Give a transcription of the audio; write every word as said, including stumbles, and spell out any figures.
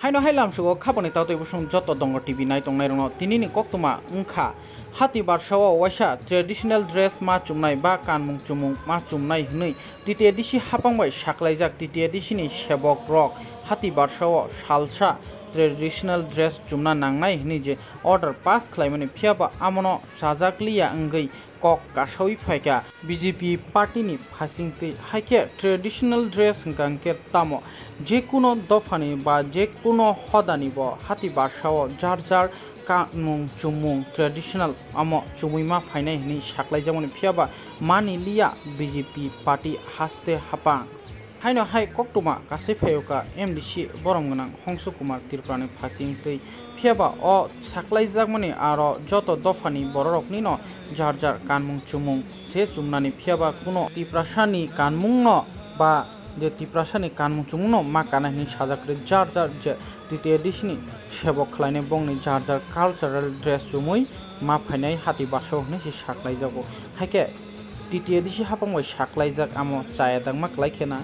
Hai no hai lam shugo kaboni tato ibushung joto dongo T V nai tong nai rono tinini koktuma unka hati barsao waisha traditional dress ma chumnai ba kan mung chumung ma chumnai hnui titiya dishi hapang bai saklaijak titiya dishi ni sebok rok hati barsao salsa traditional dress chumna nangnai hni je order pass khlaimani phiaba amono sajakliya angei kok kasoi phaika B J P party ni phasing te haike traditional dress gangke tamo jekuno dofani ba jekuno hodani bo hati barsao jarjar kanung chumung traditional amo chumuima phainai hni saklai jamoni phiaba mani liya B J P party haste hapang Haino hai koktuma kase pheoka M D C boromgnang Hongsu Kumar Tirpani fasting tei phiaba o saklaijak mani aro joto dofani bororokni no jarjar kanmung chumung se chumnani phiaba kuno tiprashani kanmung no ba je tiprashani kanmung chumung no ma kanani sajakre jarjar je titiya dishni sebok khlaine bongni jarjar cultural dress chumui ma phainai hati basho hne se saklaijago haike titiya dishi hapamoi saklaijak amo chaya dangmak laikhena